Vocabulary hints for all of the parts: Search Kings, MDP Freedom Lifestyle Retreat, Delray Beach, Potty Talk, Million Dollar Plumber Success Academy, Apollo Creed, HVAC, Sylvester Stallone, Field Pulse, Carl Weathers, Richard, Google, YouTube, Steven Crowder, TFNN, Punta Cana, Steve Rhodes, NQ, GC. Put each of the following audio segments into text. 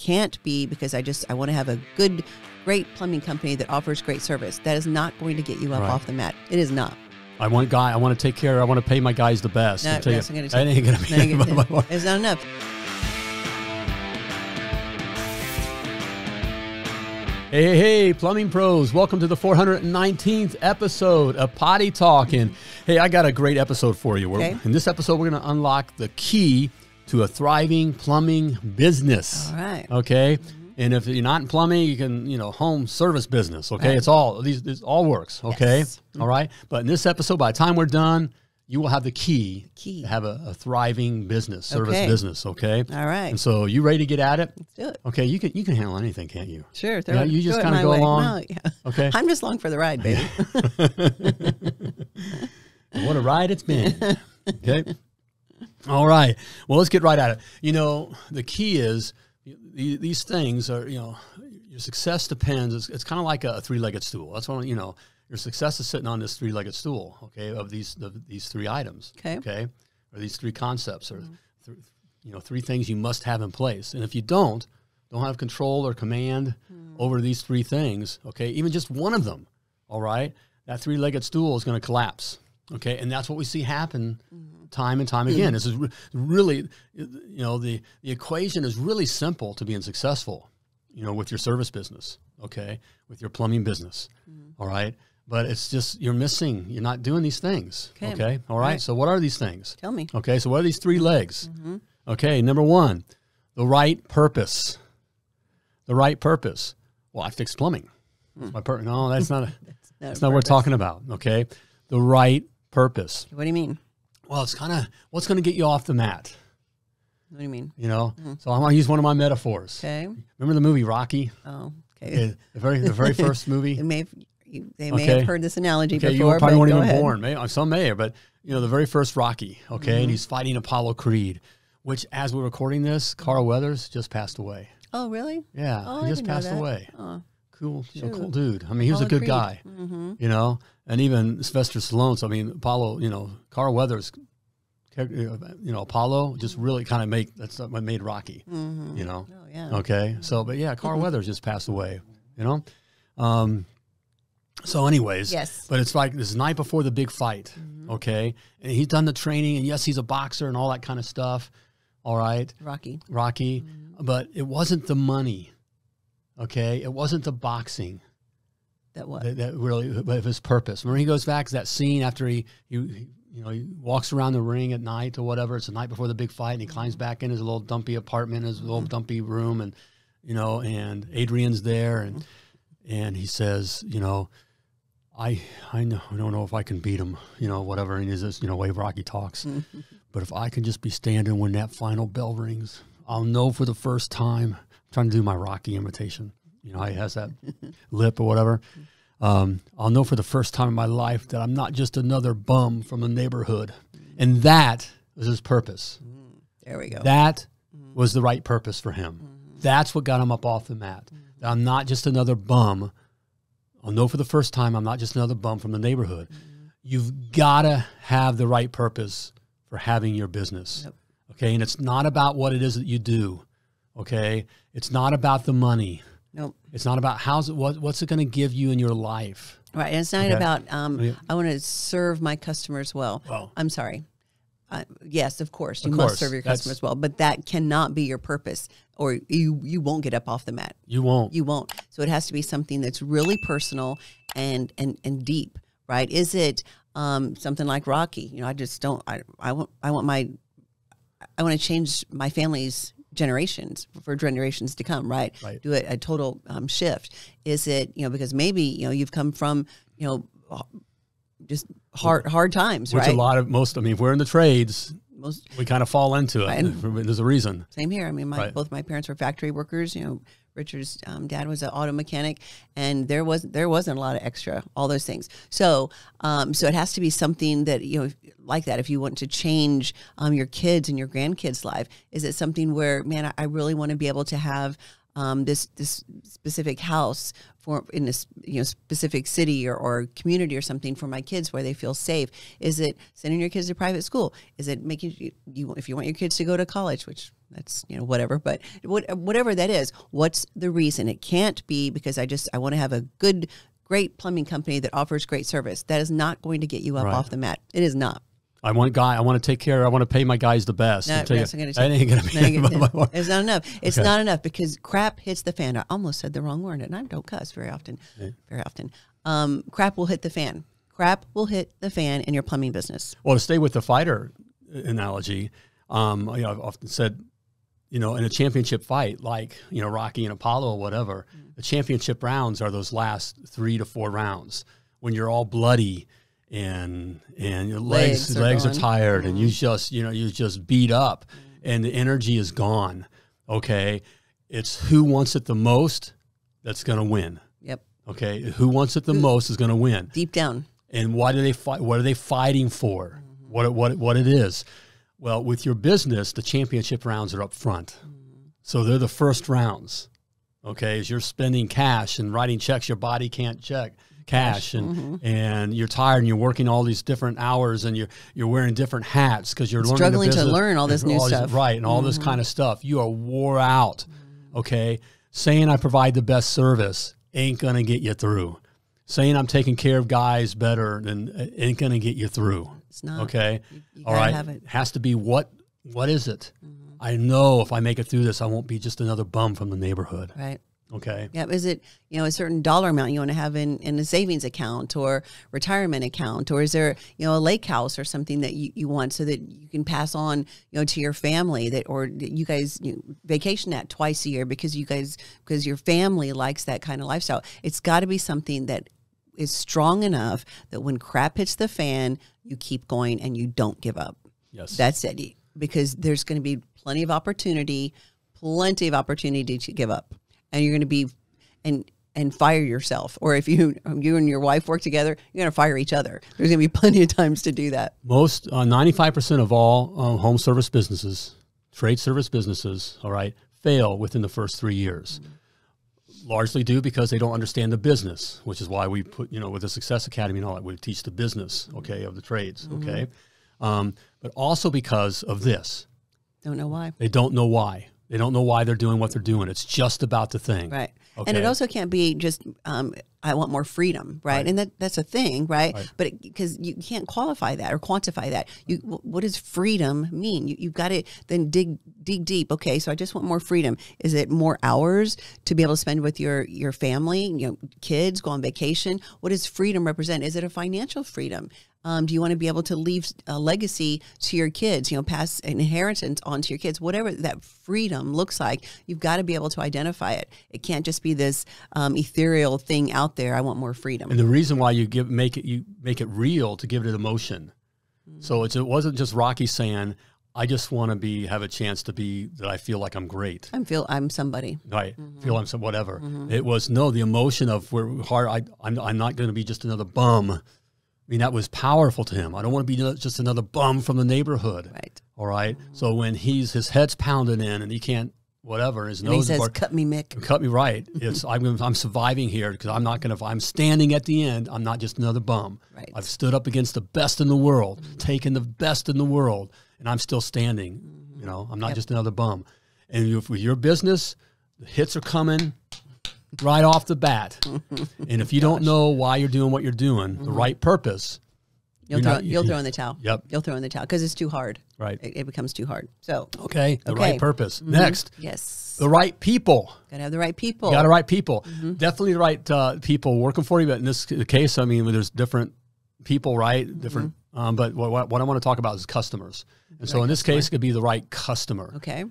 can't be because I want to have a good, great plumbing company that offers great service. That is not going to get you up off the mat. It is not. I want to take care. I want to pay my guys the best. No, that's not gonna ain't going to be enough. It's not enough. Hey, hey, plumbing pros, welcome to the 419th episode of Potty Talk. And hey, I got a great episode for you. In this episode, we're going to unlock the key to a thriving plumbing business. All right. Okay. And if you're not in plumbing, you can, home service business. Okay. Right. It all works. Okay. Yes. All right. But in this episode, by the time we're done, you will have the key to have a thriving business, service business, okay? All right. And so you ready to get at it? Let's do it. Okay, you can handle anything, can't you? Sure. Yeah, you just kind of go along. No, yeah. Okay. I'm just along for the ride, baby. What a ride it's been. Okay. All right. Well, let's get right at it. The key is these things are, your success depends. It's kind of like a three-legged stool. That's what, your success is sitting on this three-legged stool, okay, of these three items, okay? Or these three concepts, or three things you must have in place. And if you don't have control or command over these three things, okay, even just one of them, all right, that three-legged stool is going to collapse, okay? And that's what we see happen time and time again. This is really, the equation is really simple to being successful, with your service business, okay, with your plumbing business, all right? But it's just, you're not doing these things, okay? All right? So what are these things? Tell me. Okay, so what are these three legs? Okay, number one, the right purpose. The right purpose. Well, I fixed plumbing. That's my purpose. No, that's not what we're talking about, okay? The right purpose. What do you mean? Well, it's kind of, what's going to get you off the mat? What do you mean? So I'm going to use one of my metaphors. Okay. Remember the movie Rocky? Oh, okay. The very first movie? They may have heard this analogy before. You probably weren't even born. Some may, but the very first Rocky, okay, and he's fighting Apollo Creed, which as we're recording this, Carl Weathers just passed away. Oh, really? Yeah, oh, he just passed away. Oh. Cool, cool dude. I mean, he was a good guy, and even Sylvester Stallone. So, I mean, Apollo, Carl Weathers, Apollo just really kind of that's what made Rocky, Oh, yeah. Okay. So, but yeah, Carl Weathers just passed away, so anyways, but it's like this night before the big fight, okay? And he's done the training, and yes, he's a boxer and all that kind of stuff, all right? Rocky, but it wasn't the money, okay? It wasn't the boxing. That really, but his purpose. Remember, he goes back to that scene after he walks around the ring at night or whatever. It's the night before the big fight, and he climbs back in his little dumpy apartment, his little dumpy room, and, and Adrian's there, and he says, I don't know if I can beat him, whatever. And he's this, way Rocky talks. But if I can just be standing when that final bell rings, I'll know for the first time. I'm trying to do my Rocky imitation. How he has that lip or whatever. I'll know for the first time in my life that I'm not just another bum from the neighborhood. And that was his purpose. There we go. That was the right purpose for him. That's what got him up off the mat. That I'm not just another bum. I'll know for the first time I'm not just another bum from the neighborhood. You've got to have the right purpose for having your business, okay? And it's not about what it is that you do, okay? It's not about the money. Nope. It's not about what's it going to give you in your life. Right, and it's not about, I want to serve my customers well. I'm sorry. Yes, of course, you must serve your customers well, but that cannot be your purpose, or you won't get up off the mat. You won't. So it has to be something that's really personal and deep, right? Is it something like Rocky? I just don't. I want to change my family's generations for generations to come, right? Do a total shift. Is it because maybe you've come from just hard times, which I mean, if we're in the trades, we kind of fall into it. There's a reason. Same here. I mean, both my parents were factory workers. Richard's dad was an auto mechanic, and there wasn't a lot of extra, all those things. So, so it has to be something that, like that, if you want to change your kids and your grandkids' life, is it something where, man, I really want to be able to have this specific house for in this specific city or community or something for my kids where they feel safe? Is it sending your kids to private school? Is it making if you want your kids to go to college, which that's, you know, whatever, but whatever that is, what's the reason? It can't be because I want to have a great plumbing company that offers great service. That is not going to get you up off the mat. It is not. I want to take care. I want to pay my guys the best. No, that's not going to be enough. It's not enough. It's not enough because crap hits the fan. I almost said the wrong word, and I don't cuss very often. Yeah. Very often. Crap will hit the fan. Crap will hit the fan in your plumbing business. Well, to stay with the fighter analogy, you know, I've often said, you know, in a championship fight, like, you know, Rocky and Apollo or whatever, the championship rounds are those last 3 to 4 rounds when you're all bloody and your legs are tired and you just, you know, you just beat up and the energy is gone. Okay. It's who wants it the most that's going to win. Yep. Okay. Who wants it the most is going to win. Deep down. And why do they fight? What are they fighting for? What it is? Well, with your business, the championship rounds are up front. So they're the first rounds, okay? As you're spending cash and writing checks, your body can't check cash, and and you're tired and you're working all these different hours and you're wearing different hats because you're struggling to learn all this new stuff. Right, and all this kind of stuff. You are wore out, okay? Saying I provide the best service ain't going to get you through. Saying I'm taking care of guys better than ain't going to get you through. It's not. Okay. You all right. It has to be what is it? I know if I make it through this, I won't be just another bum from the neighborhood. Right. Okay. Yeah. Is it, you know, a certain dollar amount you want to have in a savings account or retirement account, or is there, you know, a lake house or something that you want so that you can pass on, you know, to your family that, or you guys vacation at twice a year because you guys, because your family likes that kind of lifestyle. It's got to be something that is strong enough that when crap hits the fan, you keep going and you don't give up. Yes. That's it. Because there's going to be plenty of opportunity to give up. And you're going to be, and fire yourself. Or if you and your wife work together, you're going to fire each other. There's going to be plenty of times to do that. Most, 95% of all home service businesses, trade service businesses, all right, fail within the first 3 years. Largely due because they don't understand the business, which is why we put, you know, with the Success Academy and all that, we teach the business, okay, of the trades, okay? But also because of this. Don't know why. They don't know why. They don't know why they're doing what they're doing. It's just about the thing. Right. Okay. And it also can't be just, I want more freedom, right? And that's a thing, right? But because you can't qualify that or quantify that. What does freedom mean? You've got to then dig deep. Okay, so I just want more freedom. Is it more hours to be able to spend with your family, you know, kids, go on vacation? What does freedom represent? Is it a financial freedom? Do you want to be able to leave a legacy to your kids, you know, pass an inheritance on to your kids? Whatever that freedom looks like, you've got to be able to identify it. It can't just be this ethereal thing out there. I want more freedom. And the reason why you make it real to give it an emotion. So it wasn't just Rocky saying, I just want to have a chance to be that I feel like I'm great. I'm somebody. Right. Feel I'm some whatever. It was no, the emotion of I'm not going to be just another bum. I mean, that was powerful to him. I don't want to be just another bum from the neighborhood. Right. All right. So when his head's pounded in and he can't whatever, his nose he says, cut me, Mick. Cut me right. It's I'm surviving here because I'm not going to. I'm standing at the end. I'm not just another bum. Right. I've stood up against the best in the world, taken the best in the world, and I'm still standing. You know, I'm not just another bum. And with your business, the hits are coming right off the bat. And if you don't know why you're doing what you're doing, the right purpose, you'll throw in the towel. Yep. You'll throw in the towel because it's too hard. Right. It becomes too hard. So, the right purpose. Next. Yes. The right people. Got to have the right people. You got the right people. Definitely the right people working for you. But in this case, I mean, there's different people, right? Different. But what I want to talk about is customers. And so in this case, it could be the right customer. Okay.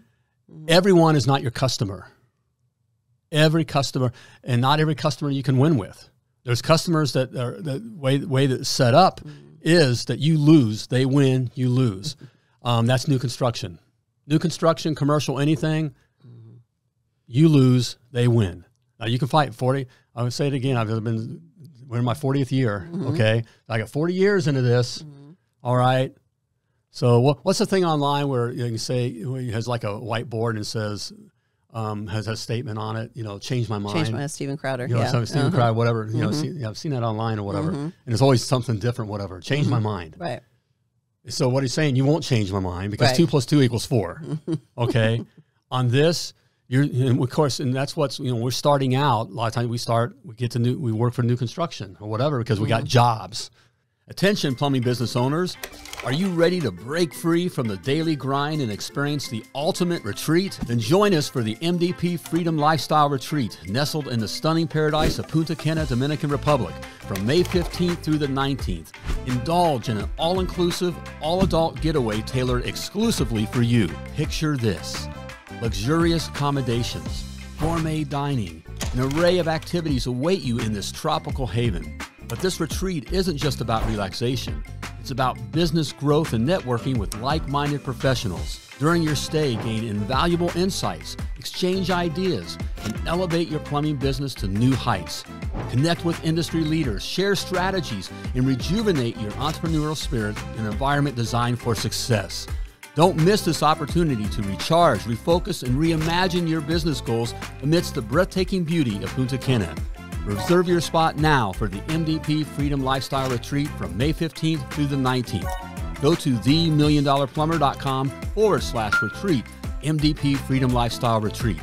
Everyone is not your customer. Every customer, and not every customer you can win with. There's customers that are the way that's set up is that you lose, they win, you lose. That's new construction. New construction, commercial, anything, you lose, they win. Now you can fight 40. I would say it again. We're in my 40th year. Okay. I got 40 years into this. All right. So what's the thing online where you can say, where it has like a whiteboard and it says, has a statement on it, you know, change my mind. Change my mind, Steven Crowder. You know, Steven Crowder, whatever, you know, I've seen that online or whatever. And it's always something different, whatever. Change my mind. Right. So what he's saying, you won't change my mind because 2 + 2 = 4. Okay. On this, you're, and of course, and that's what's, you know, we're starting out. A lot of times we start, we get to new, we work for new construction or whatever, because we got jobs. Attention plumbing business owners, are you ready to break free from the daily grind and experience the ultimate retreat? Then join us for the MDP Freedom Lifestyle Retreat, nestled in the stunning paradise of Punta Cana, Dominican Republic, from May 15th through the 19th. Indulge in an all-inclusive, all-adult getaway tailored exclusively for you. Picture this: luxurious accommodations, gourmet dining, an array of activities await you in this tropical haven. But this retreat isn't just about relaxation. It's about business growth and networking with like-minded professionals. During your stay, gain invaluable insights, exchange ideas, and elevate your plumbing business to new heights. Connect with industry leaders, share strategies, and rejuvenate your entrepreneurial spirit in an environment designed for success. Don't miss this opportunity to recharge, refocus, and reimagine your business goals amidst the breathtaking beauty of Punta Cana. Reserve your spot now for the MDP Freedom Lifestyle Retreat from May 15th through the 19th. Go to themilliondollarplumber.com/retreat, MDP Freedom Lifestyle Retreat,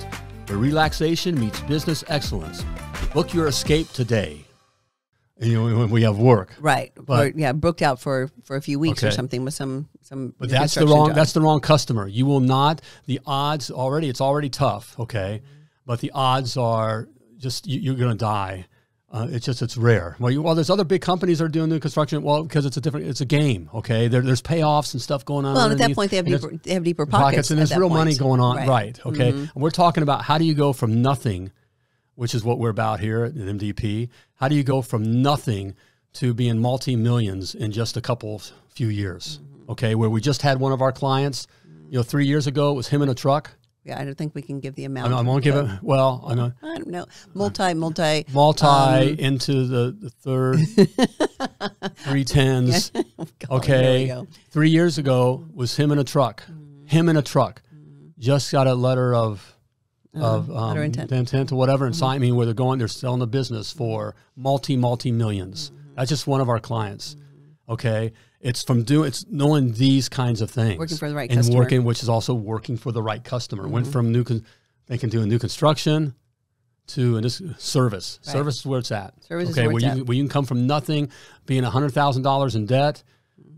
where relaxation meets business excellence. Book your escape today. You know, we have work. Right. But, or, yeah, booked out for a few weeks or something with some But that's the wrong job. That's the wrong customer. You will not, the odds already, it's already tough, okay? But the odds are... just you're going to die. It's just, it's rare. Well, there's other big companies that are doing new construction. Well, because it's a different, it's a game. Okay. There's payoffs and stuff going on. Well, at that point, they have deeper pockets. And there's real money going on. Right. Okay. And we're talking about how do you go from nothing, which is what we're about here at MDP. How do you go from nothing to being multi-millions in just a few years? Okay. Where we just had one of our clients, you know, 3 years ago, it was him in a truck. Yeah, I don't think we can give the amount. I won't give it. Well, I know. I don't know. Into the third. 3 tens. Yeah. Oh, God, okay. 3 years ago was him in a truck. Him in a truck. Just got a letter of intent or whatever, and signed me where they're going. They're selling the business for multi-millions. That's just one of our clients. Okay. It's knowing these kinds of things, working for the right customer, which is also working for the right customer. Went from new construction to service. Right. Service is where it's at. Service is where it's at. Where you can come from nothing, being $100,000 in debt,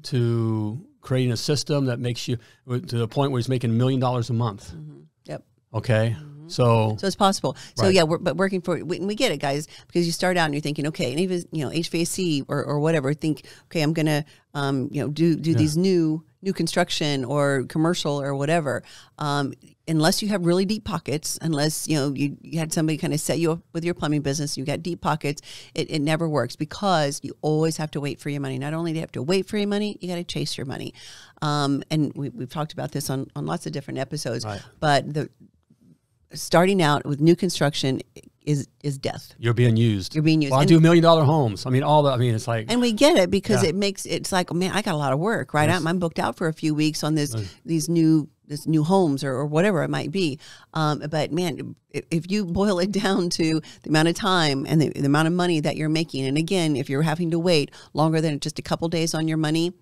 to creating a system that makes you to the point where he's making $1 million a month. Yep. Okay. So it's possible. So yeah, but working for, we get it, guys, because you start out and you're thinking, okay, and even, you know, HVAC or whatever, think, okay, I'm going to, you know, do these new construction or commercial or whatever. Unless you have really deep pockets, unless, you know, you had somebody kind of set you up with your plumbing business, you got deep pockets, it never works, because you always have to wait for your money. Not only do you have to wait for your money, you got to chase your money. And we've talked about this on lots of different episodes, but starting out with new construction is death. You're being used. You're being used. Well, I do $1 million homes. I mean, it's like, and we get it, because it's like, man, I got a lot of work, right? Yes. I'm booked out for a few weeks on these new homes or whatever it might be. But man, if you boil it down to the amount of time and the amount of money that you're making, and again, if you're having to wait longer than just a couple days on your money,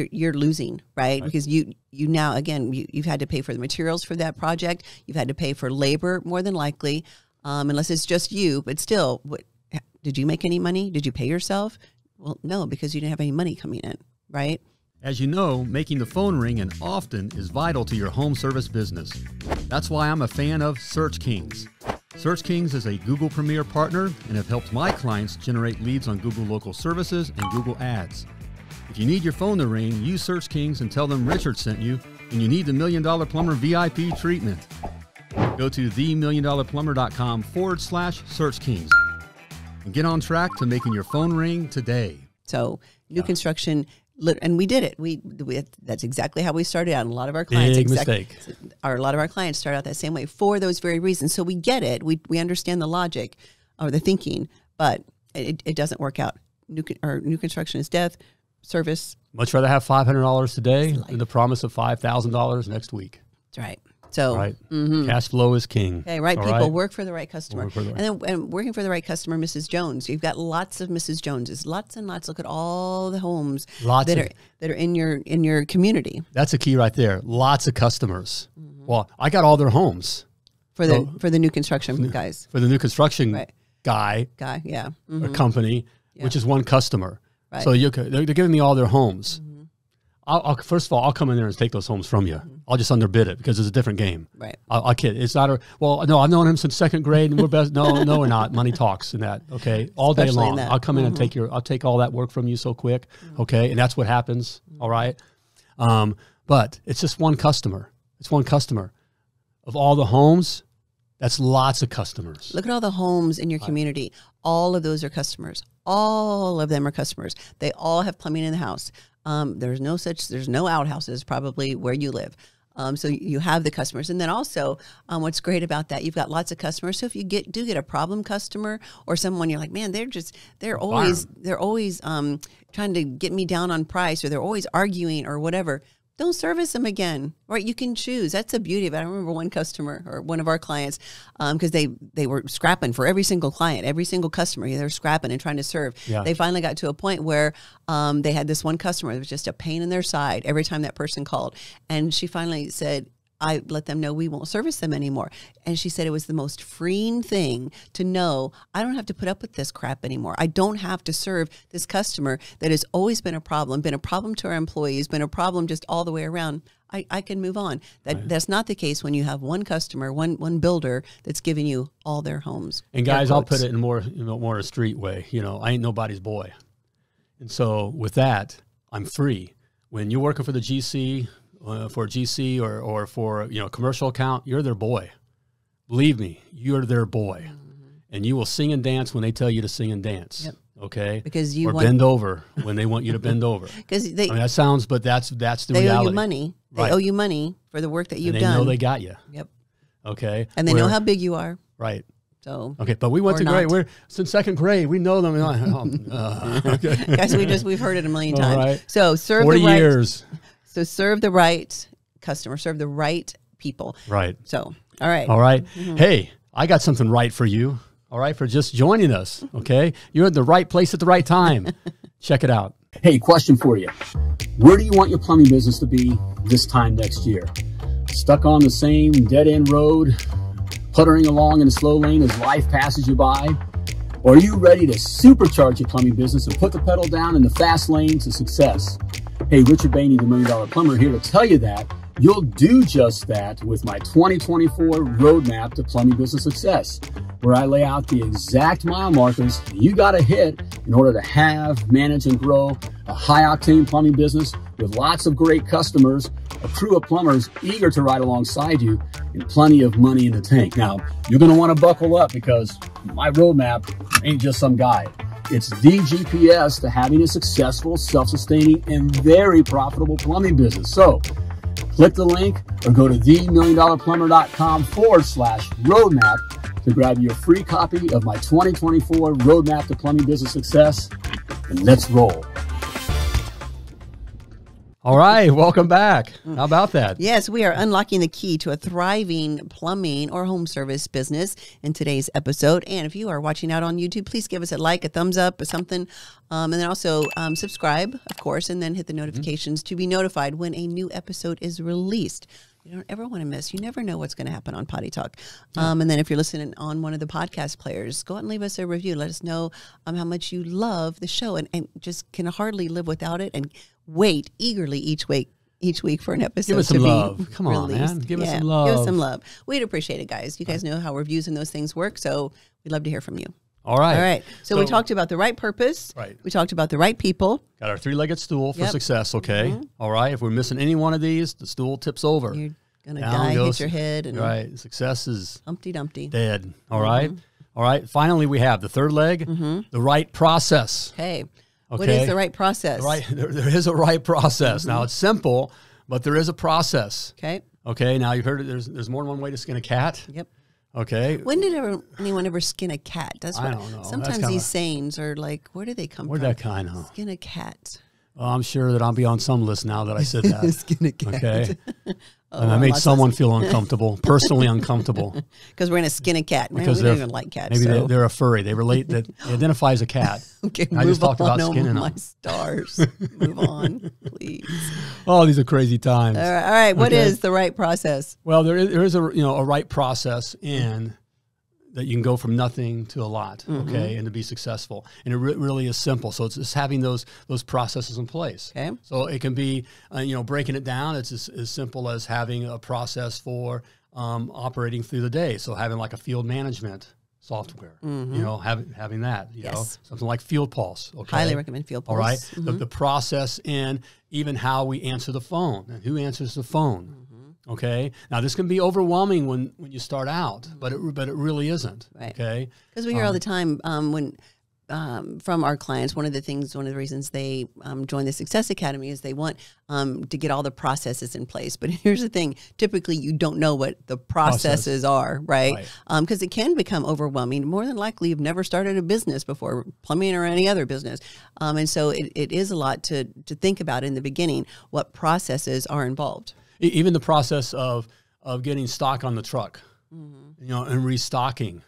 you're losing, right? Because you now, again, you've had to pay for the materials for that project. You've had to pay for labor, more than likely, unless it's just you, but still, did you make any money? Did you pay yourself? Well, no, because you didn't have any money coming in, right? As you know, making the phone ring and often is vital to your home service business. That's why I'm a fan of Search Kings. Search Kings is a Google Premier partner and have helped my clients generate leads on Google Local Services and Google Ads. If you need your phone to ring, use Search Kings and tell them Richard sent you, and you need the Million Dollar Plumber VIP treatment. Go to themilliondollarplumber.com /Search Kings and get on track to making your phone ring today. So new construction, and we did it. That's exactly how we started out. And a lot of our clients, a lot of our clients start out that same way for those very reasons. So we get it. We understand the logic or the thinking, but it doesn't work out. New construction is death. Service. Much rather have $500 today than the promise of $5,000 next week. That's right. So right. Mm-hmm. Cash flow is king. Okay, right. All people right. Work for the right customer. The right. And then and working for the right customer, Mrs. Jones. You've got lots of Mrs. Joneses, lots and lots. Look at all the homes that are in your community. That's a key right there. Lots of customers. Mm-hmm. Well, I got all their homes. For the new construction guys. For the new construction right. guy, yeah. Mm-hmm. Or company, yeah. Which is one customer. Right. So they're giving me all their homes. Mm-hmm. First of all, I'll come in there and take those homes from you. Mm-hmm. I'll just underbid it because it's a different game. Right. I'll kid. It's not a, well, no, I've known him since second grade and we're best. No, we're not. Money talks and that. Okay. All especially day long. I'll come in mm-hmm. and I'll take all that work from you so quick. Mm-hmm. Okay. And that's what happens. Mm-hmm. All right. But it's just one customer. It's one customer. Of all the homes, that's lots of customers. Look at all the homes in your community. All of those are customers. All of them are customers. They all have plumbing in the house. There's no outhouses probably where you live. So you have the customers. And then also what's great about that, you've got lots of customers. So if you do get a problem customer or someone you're like, man, they're always trying to get me down on price, or they're always arguing or whatever. Don't service them again, right? You can choose. That's the beauty of it. I remember one customer or one of our clients because they were scrapping for every single client, every single customer. They were scrapping and trying to serve. Yeah. They finally got to a point where they had this one customer that was just a pain in their side every time that person called. And she finally said, I let them know we won't service them anymore. And she said it was the most freeing thing to know I don't have to put up with this crap anymore. I don't have to serve this customer that has always been a problem to our employees, been a problem just all the way around. I can move on. That's not the case when you have one customer, one builder that's giving you all their homes. And guys, I'll put it in more a street way. You know, I ain't nobody's boy. And so with that, I'm free. When you're working for the GC, for a GC or for, you know, a commercial account, you're their boy. Believe me, you're their boy. Mm-hmm. And you will sing and dance when they tell you to sing and dance. Yep. Okay. Because you bend over when they want you to bend over. Because I mean, that sounds, but that's the reality. They owe you money. Right. They owe you money for the work that you've done. They know they got you. Yep. Okay. And they know how big you are. Right. So, okay, but we went to grade. We're since second grade. We know them. Okay. Guys, we've heard it a million times. Right. So serve 40 the right. years. So serve the right customer, serve the right people. Right. So, all right. All right. Mm-hmm. Hey, I got something right for you. All right. For just joining us. Okay. You're at the right place at the right time. Check it out. Hey, question for you. Where do you want your plumbing business to be this time next year? Stuck on the same dead end road, puttering along in a slow lane as life passes you by? Or are you ready to supercharge your plumbing business and put the pedal down in the fast lane to success? Hey, Richard Bainey, the Million Dollar Plumber, here to tell you that you'll do just that with my 2024 roadmap to plumbing business success, where I lay out the exact mile markers you got to hit in order to have, manage, and grow a high-octane plumbing business with lots of great customers, a crew of plumbers eager to ride alongside you, and plenty of money in the tank. Now, you're going to want to buckle up because my roadmap ain't just some guide. It's the GPS to having a successful, self-sustaining, and very profitable plumbing business. So click the link or go to themilliondollarplumber.com/roadmap to grab your free copy of my 2024 Roadmap to Plumbing Business Success. And let's roll. All right, welcome back. How about that? Yes, we are unlocking the key to a thriving plumbing or home service business in today's episode. And if you are watching out on YouTube, please give us a like, a thumbs up or something. And then also subscribe, of course, and then hit the notifications to be notified when a new episode is released. You don't ever want to miss. You never know what's going to happen on Potty Talk. And then if you're listening on one of the podcast players, go out and leave us a review. Let us know how much you love the show and just can hardly live without it and wait eagerly each week for an episode. Give us some love. Come on, man. Give us some love. Give us some love. We'd appreciate it, guys. You guys know how reviews and those things work, so we'd love to hear from you. All right. All right. So we talked about the right purpose. Right. We talked about the right people. Got our three-legged stool for success, okay? Mm-hmm. All right. If we're missing any one of these, the stool tips over. You're going to die, hit your head. And right. Success is Humpty Dumpty. Dead. All right. All right. Finally, we have the third leg, the right process. Hey. Okay. What is the right process? Right. There is a right process. Mm-hmm. Now, it's simple, but there is a process. Okay. Okay. Now, you've heard it. There's more than one way to skin a cat. Yep. Okay. When did anyone ever skin a cat? That's what I don't know. Sometimes these sayings are like, where do they come from? Where'd that kind of skin a cat? Well, I'm sure that I'll be on some list now that I said that. Skin a cat. Okay. And I made someone feel uncomfortable, personally uncomfortable. Because we're going to skin a cat. Because we don't even like cats. Maybe they're a furry. They relate, that identify as a cat. Okay, move on. I just talked about skinning them. Oh, my stars. Move on, please. Oh, these are crazy times. All right. All right. What is the right process? Well, there is a, you know, a right process in that you can go from nothing to a lot, okay, and to be successful. And it really is simple. So it's just having those processes in place. Okay. So it can be, you know, breaking it down. It's as simple as having a process for operating through the day. So having like a field management software, you know, having that, you know, something like Field Pulse. Okay. Highly recommend Field Pulse. All right. The process in even how we answer the phone and who answers the phone. Okay. Now this can be overwhelming when you start out, but it really isn't. Right. Okay. Because we hear all the time from our clients, one of the reasons they join the Success Academy is they want to get all the processes in place. But here's the thing: typically, you don't know what the processes are, right? Because it can become overwhelming. More than likely, you've never started a business before, plumbing or any other business, and so it is a lot to think about in the beginning. What processes are involved? Even the process of getting stock on the truck, you know, and restocking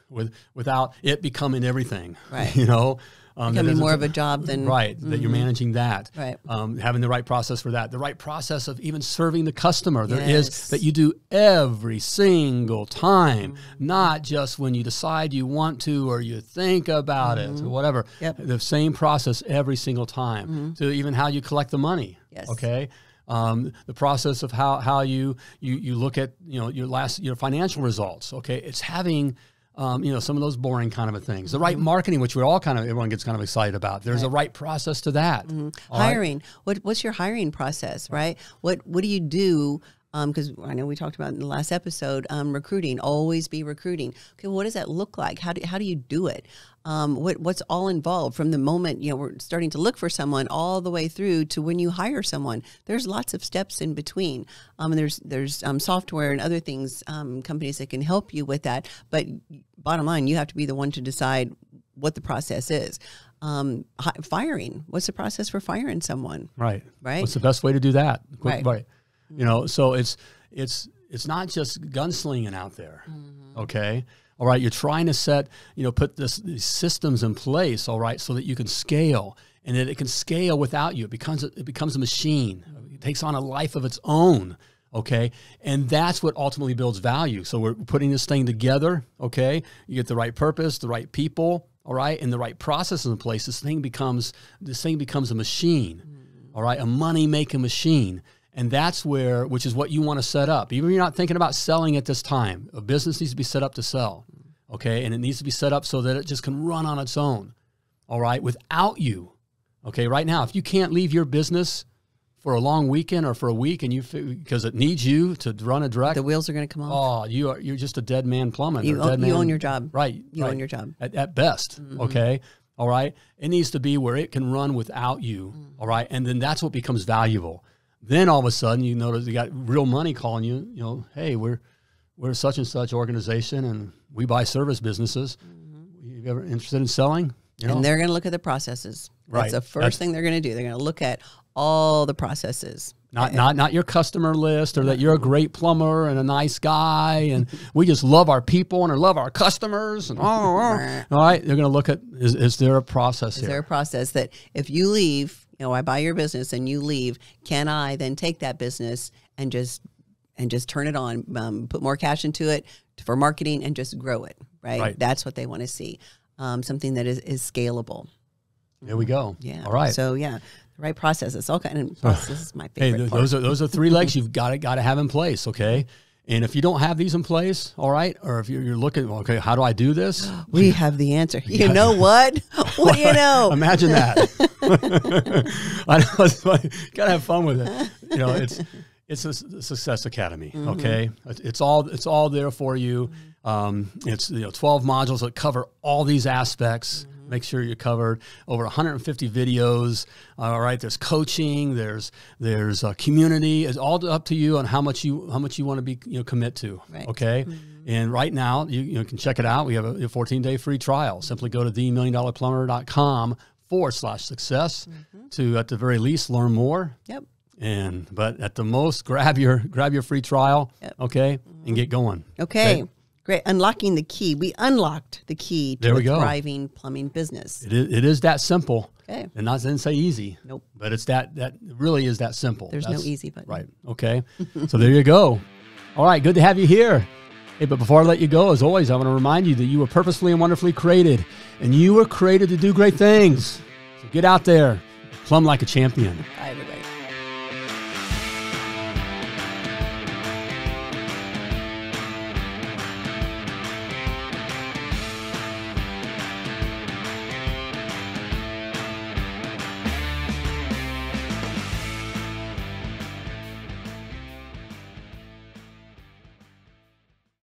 without it becoming everything, right? You know, becoming more of a job than that you're managing that, right? Having the right process for that, the right process of even serving the customer. There is that you do every single time, not just when you decide you want to or you think about it or whatever. The same process every single time. So even how you collect the money. Yes. Okay. The process of how you look at, you know, your financial results. Okay. It's having, you know, some of those boring kind of things, the right marketing, which everyone gets kind of excited about. There's a right process to that. Hiring. Right? What's your hiring process, right? What do you do? Because I know we talked about in the last episode, recruiting, always be recruiting. Okay, what does that look like? How do you do it? What's all involved from the moment, you know, we're starting to look for someone all the way through to when you hire someone? There's lots of steps in between. And there's software and other things, companies that can help you with that. But bottom line, you have to be the one to decide what the process is. Firing. What's the process for firing someone? Right. Right. What's the best way to do that? Right. You know, so it's not just gunslinging out there. Okay. All right. You're trying to put these systems in place. All right. So that you can scale and that it can scale without you. It becomes a machine. It takes on a life of its own. Okay. And that's what ultimately builds value. So we're putting this thing together. Okay. You get the right purpose, the right people. All right. And the right processes in place. This thing becomes a machine. All right. A money making machine. And that's which is what you want to set up. Even if you're not thinking about selling at this time, a business needs to be set up to sell, okay? And it needs to be set up so that it just can run on its own, all right, without you, okay? Right now, if you can't leave your business for a long weekend or for a week because it needs you to run a direct. The wheels are going to come off. Oh, you're just a dead man plumbing. You own your job. Right. You own your job. At best, okay? All right? It needs to be where it can run without you, all right? And then that's what becomes valuable. Then all of a sudden, you notice you got real money calling you, you know, hey, we're such and such organization and we buy service businesses. You ever interested in selling? You know? And they're going to look at the processes. Right. That's the first thing they're going to do. They're going to look at all the processes. Not your customer list or that you're a great plumber and a nice guy and we just love our people and love our customers. And all right, they're going to look at, is there a process here? Is there a process that if you leave, you know, I buy your business and you leave, can I then take that business and just turn it on, put more cash into it for marketing and just grow it, right? That's what they want to see, something that is scalable. There we go. Yeah. All right. So, yeah, the right process. It's all kind of processes. My favorite part. Those are three legs you've got to have in place, okay? And if you don't have these in place, all right, or if you're looking, okay, how do I do this? We have the answer. You know what? What do you know? Imagine that. I know, it's funny. Gotta have fun with it. You know, it's a Success Academy. Okay, it's all there for you. It's 12 modules that cover all these aspects. Make sure you're covered. Over 150 videos. All right, there's coaching. There's community. It's all up to you on how much you want to be commit to. Right. Okay. And right now you can check it out. We have a 14-day free trial. Simply go to themilliondollarplumber.com/success to at the very least learn more. Yep. And but at the most, grab your free trial, okay, and get going. Okay. Great. Unlocking the key. We unlocked the key to a thriving plumbing business. It is that simple. Okay. And I didn't say easy. Nope. But it's that really is that simple. There's no easy button. Right. Okay. So there you go. All right. Good to have you here. Hey, but before I let you go, as always, I want to remind you that you were purposefully and wonderfully created, and you were created to do great things. So get out there, plumb like a champion. Bye, everybody.